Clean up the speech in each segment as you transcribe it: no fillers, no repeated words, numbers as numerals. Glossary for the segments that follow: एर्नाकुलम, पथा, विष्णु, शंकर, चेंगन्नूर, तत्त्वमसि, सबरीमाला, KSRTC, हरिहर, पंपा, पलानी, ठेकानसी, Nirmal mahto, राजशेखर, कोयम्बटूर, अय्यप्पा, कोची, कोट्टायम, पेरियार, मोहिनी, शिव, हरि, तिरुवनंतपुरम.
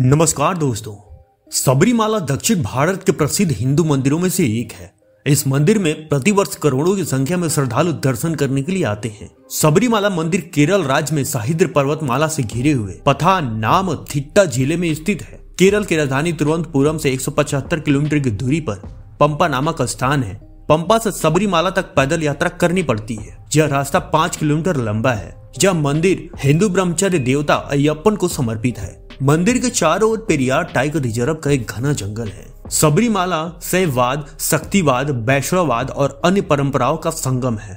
नमस्कार दोस्तों, सबरीमाला दक्षिण भारत के प्रसिद्ध हिंदू मंदिरों में से एक है। इस मंदिर में प्रतिवर्ष करोड़ों की संख्या में श्रद्धालु दर्शन करने के लिए आते हैं। सबरीमाला मंदिर केरल राज्य में साहिद्र पर्वतमाला से घिरे हुए पथा नाम थिट्टा जिले में स्थित है। केरल की राजधानी तिरुवनंतपुरम से 175 किलोमीटर की दूरी पर पंपा नामक स्थान है। पंपा से सबरीमाला तक पैदल यात्रा करनी पड़ती है। यह रास्ता 5 किलोमीटर लंबा है। यह मंदिर हिंदू ब्रह्मचर्य देवता अय्यप्पा को समर्पित है। मंदिर के चारों ओर पेरियार टाइगर रिजर्व का एक घना जंगल है। सबरीमाला शैववाद, शक्तिवाद, वैष्णववाद और अन्य परंपराओं का संगम है।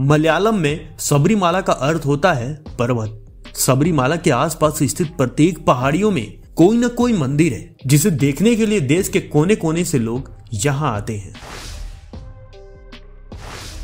मलयालम में सबरीमाला का अर्थ होता है पर्वत। सबरीमाला के आसपास स्थित प्रत्येक पहाड़ियों में कोई न कोई मंदिर है, जिसे देखने के लिए देश के कोने कोने से लोग यहाँ आते हैं।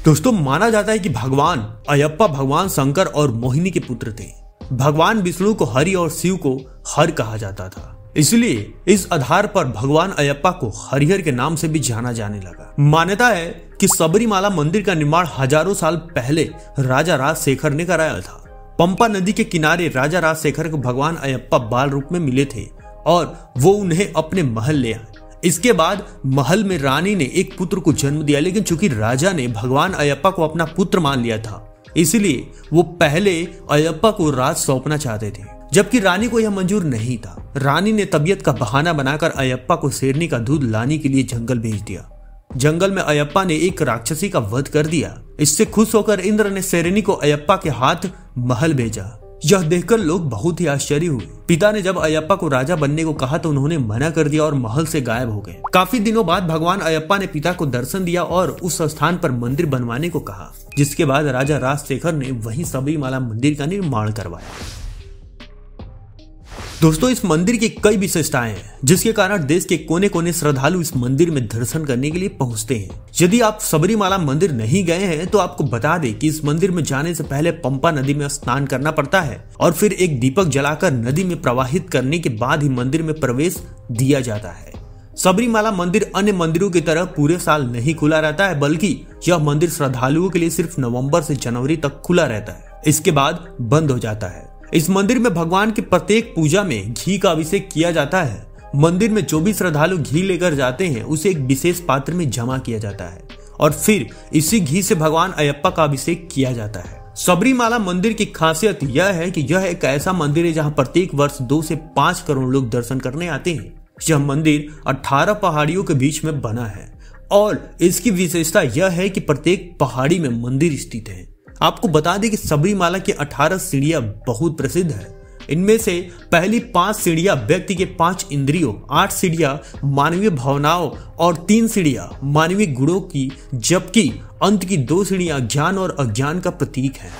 दोस्तों, माना जाता है कि भगवान अय्यप्पा भगवान शंकर और मोहिनी के पुत्र थे। भगवान विष्णु को हरि और शिव को हर कहा जाता था, इसलिए इस आधार पर भगवान अय्यप्पा को हरिहर के नाम से भी जाना जाने लगा। मान्यता है कि सबरीमाला मंदिर का निर्माण हजारों साल पहले राजा राजशेखर ने कराया था। पंपा नदी के किनारे राजा राजशेखर को भगवान अय्यप्पा बाल रूप में मिले थे और वो उन्हें अपने महल ले आए। इसके बाद महल में रानी ने एक पुत्र को जन्म दिया, लेकिन चूंकि राजा ने भगवान अय्यप्पा को अपना पुत्र मान लिया था, इसलिए वो पहले अय्यप्पा को राज सौंपना चाहते थे, जबकि रानी को यह मंजूर नहीं था। रानी ने तबीयत का बहाना बनाकर अय्यप्पा को शेरनी का दूध लाने के लिए जंगल भेज दिया। जंगल में अय्यप्पा ने एक राक्षसी का वध कर दिया। इससे खुश होकर इंद्र ने शेरनी को अय्यप्पा के हाथ महल भेजा। यह देखकर लोग बहुत ही आश्चर्य हुए। पिता ने जब अय्यप्पा को राजा बनने को कहा तो उन्होंने मना कर दिया और महल से गायब हो गए। काफी दिनों बाद भगवान अय्यप्पा ने पिता को दर्शन दिया और उस स्थान पर मंदिर बनवाने को कहा, जिसके बाद राजा राजशेखर ने वहीं सबरीमाला मंदिर का निर्माण करवाया। दोस्तों, इस मंदिर की कई विशेषताएं हैं, जिसके कारण देश के कोने कोने श्रद्धालु इस मंदिर में दर्शन करने के लिए पहुंचते हैं। यदि आप सबरीमाला मंदिर नहीं गए हैं तो आपको बता दें कि इस मंदिर में जाने से पहले पंपा नदी में स्नान करना पड़ता है और फिर एक दीपक जलाकर नदी में प्रवाहित करने के बाद ही मंदिर में प्रवेश दिया जाता है। सबरीमाला मंदिर अन्य मंदिरों की तरह पूरे साल नहीं खुला रहता है, बल्कि यह मंदिर श्रद्धालुओं के लिए सिर्फ नवम्बर से जनवरी तक खुला रहता है। इसके बाद बंद हो जाता है। इस मंदिर में भगवान की प्रत्येक पूजा में घी का अभिषेक किया जाता है। मंदिर में जो भी श्रद्धालु घी लेकर जाते हैं उसे एक विशेष पात्र में जमा किया जाता है और फिर इसी घी से भगवान अय्यप्पा का अभिषेक किया जाता है। सबरीमाला मंदिर की खासियत यह है कि यह एक ऐसा मंदिर है जहां प्रत्येक वर्ष 2 से 5 करोड़ लोग दर्शन करने आते हैं। यह मंदिर 18 पहाड़ियों के बीच में बना है और इसकी विशेषता यह है कि प्रत्येक पहाड़ी में मंदिर स्थित है। आपको बता दें कि सबरीमाला की 18 सीढ़ियां बहुत प्रसिद्ध है। इनमें से पहली 5 सीढ़ियां व्यक्ति के 5 इंद्रियों, 8 सीढ़ियां मानवीय भावनाओं और 3 सीढ़ियां मानवीय गुणों की, जबकि अंत की 2 सीढ़ियां ज्ञान और अज्ञान का प्रतीक है।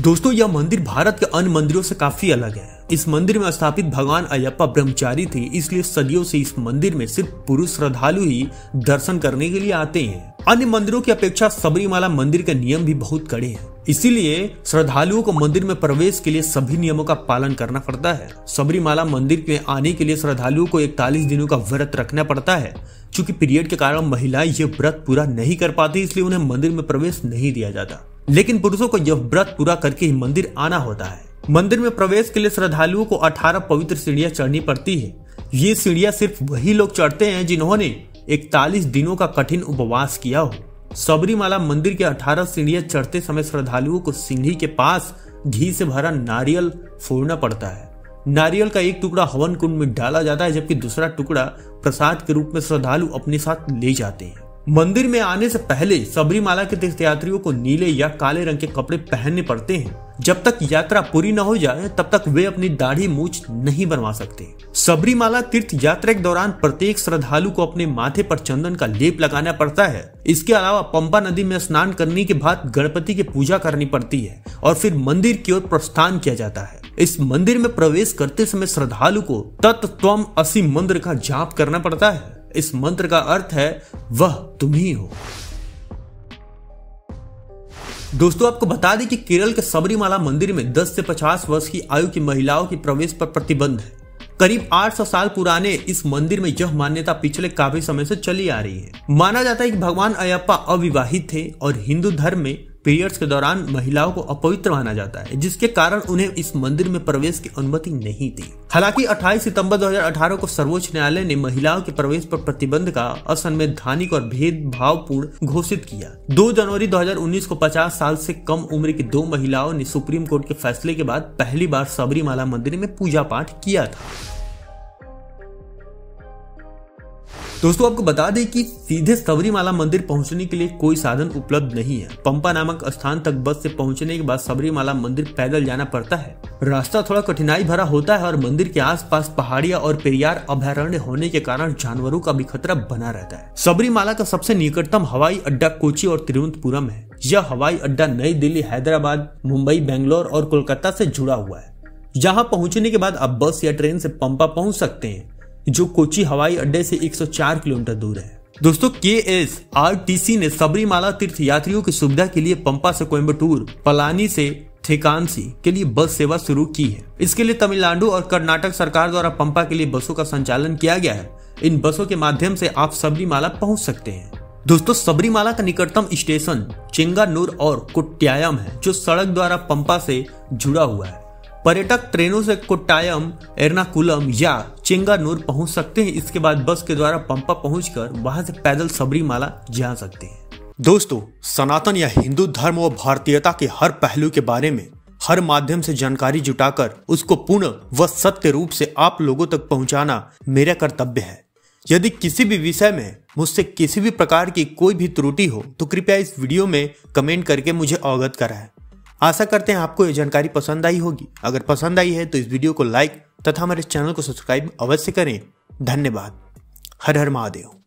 दोस्तों, यह मंदिर भारत के अन्य मंदिरों से काफी अलग है। इस मंदिर में स्थापित भगवान अय्यप्पा ब्रह्मचारी थे, इसलिए सदियों से इस मंदिर में सिर्फ पुरुष श्रद्धालु ही दर्शन करने के लिए आते हैं। अन्य मंदिरों की अपेक्षा सबरीमाला मंदिर के नियम भी बहुत कड़े हैं, इसीलिए श्रद्धालुओं को मंदिर में प्रवेश के लिए सभी नियमों का पालन करना पड़ता है। सबरीमाला मंदिर में आने के लिए श्रद्धालुओं को 41 दिनों का व्रत रखना पड़ता है। चूंकि पीरियड के कारण महिलाएं ये व्रत पूरा नहीं कर पाती, इसलिए उन्हें मंदिर में प्रवेश नहीं दिया जाता, लेकिन पुरुषों को यह व्रत पूरा करके ही मंदिर आना होता है। मंदिर में प्रवेश के लिए श्रद्धालुओं को 18 पवित्र सीढ़ियां चढ़नी पड़ती है। ये सीढ़ियां सिर्फ वही लोग चढ़ते हैं जिन्होंने 41 दिनों का कठिन उपवास किया हो। सबरीमाला मंदिर के 18 सीढ़ियां चढ़ते समय श्रद्धालुओं को सीढ़ी के पास घी से भरा नारियल फोड़ना पड़ता है। नारियल का एक टुकड़ा हवन कुंड में डाला जाता है, जबकि दूसरा टुकड़ा प्रसाद के रूप में श्रद्धालु अपने साथ ले जाते हैं। मंदिर में आने से पहले सबरीमाला के तीर्थयात्रियों को नीले या काले रंग के कपड़े पहनने पड़ते हैं। जब तक यात्रा पूरी न हो जाए तब तक वे अपनी दाढ़ी मूछ नहीं बनवा सकते। सबरीमाला तीर्थ यात्रा के दौरान प्रत्येक श्रद्धालु को अपने माथे पर चंदन का लेप लगाना पड़ता है। इसके अलावा पंपा नदी में स्नान करने के बाद गणपति की पूजा करनी पड़ती है और फिर मंदिर की ओर प्रस्थान किया जाता है। इस मंदिर में प्रवेश करते समय श्रद्धालु को तत्त्वमसि मंत्र का जाप करना पड़ता है। इस मंत्र का अर्थ है वह तुम ही हो। दोस्तों, आपको बता दें कि केरल के सबरीमाला मंदिर में 10 से 50 वर्ष की आयु की महिलाओं के प्रवेश पर प्रतिबंध है। करीब 800 साल पुराने इस मंदिर में यह मान्यता पिछले काफी समय से चली आ रही है। माना जाता है कि भगवान अय्यप्पा अविवाहित थे और हिंदू धर्म में पीरियड्स के दौरान महिलाओं को अपवित्र माना जाता है, जिसके कारण उन्हें इस मंदिर में प्रवेश की अनुमति नहीं दी। हालांकि 28 सितंबर 2018 को सर्वोच्च न्यायालय ने महिलाओं के प्रवेश पर प्रतिबंध का असंवैधानिक और भेदभावपूर्ण घोषित किया। 2 जनवरी 2019 को 50 साल से कम उम्र की 2 महिलाओं ने सुप्रीम कोर्ट के फैसले के बाद पहली बार सबरीमाला मंदिर में पूजा पाठ किया था। दोस्तों आपको बता दें कि सीधे सबरीमाला मंदिर पहुंचने के लिए कोई साधन उपलब्ध नहीं है। पंपा नामक स्थान तक बस से पहुंचने के बाद सबरीमाला मंदिर पैदल जाना पड़ता है। रास्ता थोड़ा कठिनाई भरा होता है और मंदिर के आसपास पहाड़ियां और पेरियार अभयारण्य होने के कारण जानवरों का भी खतरा बना रहता है। सबरीमाला का सबसे निकटतम हवाई अड्डा कोची और तिरुवनंतपुरम है। यह हवाई अड्डा नई दिल्ली, हैदराबाद, मुंबई, बेंगलोर और कोलकाता से जुड़ा हुआ है। जहाँ पहुँचने के बाद आप बस या ट्रेन से पंपा पहुँच सकते हैं, जो कोची हवाई अड्डे से 104 किलोमीटर दूर है। दोस्तों KSRTC ने सबरीमाला तीर्थ यात्रियों की सुविधा के लिए पंपा से कोयम्बटूर, पलानी से ठेकानसी के लिए बस सेवा शुरू की है। इसके लिए तमिलनाडु और कर्नाटक सरकार द्वारा पंपा के लिए बसों का संचालन किया गया है। इन बसों के माध्यम से आप सबरीमाला पहुँच सकते हैं। दोस्तों सबरीमाला का निकटतम स्टेशन चेंगन्नूर और कोट्टायम है, जो सड़क द्वारा पंपा से जुड़ा हुआ है। पर्यटक ट्रेनों से कोट्टायम, एर्नाकुलम या चेंगन्नूर पहुंच सकते हैं। इसके बाद बस के द्वारा पंपा पहुंचकर वहां से पैदल सबरीमाला जा सकते हैं। दोस्तों सनातन या हिंदू धर्म व भारतीयता के हर पहलू के बारे में हर माध्यम से जानकारी जुटाकर उसको पूर्ण व सत्य रूप से आप लोगों तक पहुंचाना मेरा कर्तव्य है। यदि किसी भी विषय में मुझसे किसी भी प्रकार की कोई भी त्रुटि हो तो कृपया इस वीडियो में कमेंट करके मुझे अवगत कराएं। आशा करते हैं आपको ये जानकारी पसंद आई होगी। अगर पसंद आई है तो इस वीडियो को लाइक तथा हमारे चैनल को सब्सक्राइब अवश्य करें। धन्यवाद। हर हर महादेव।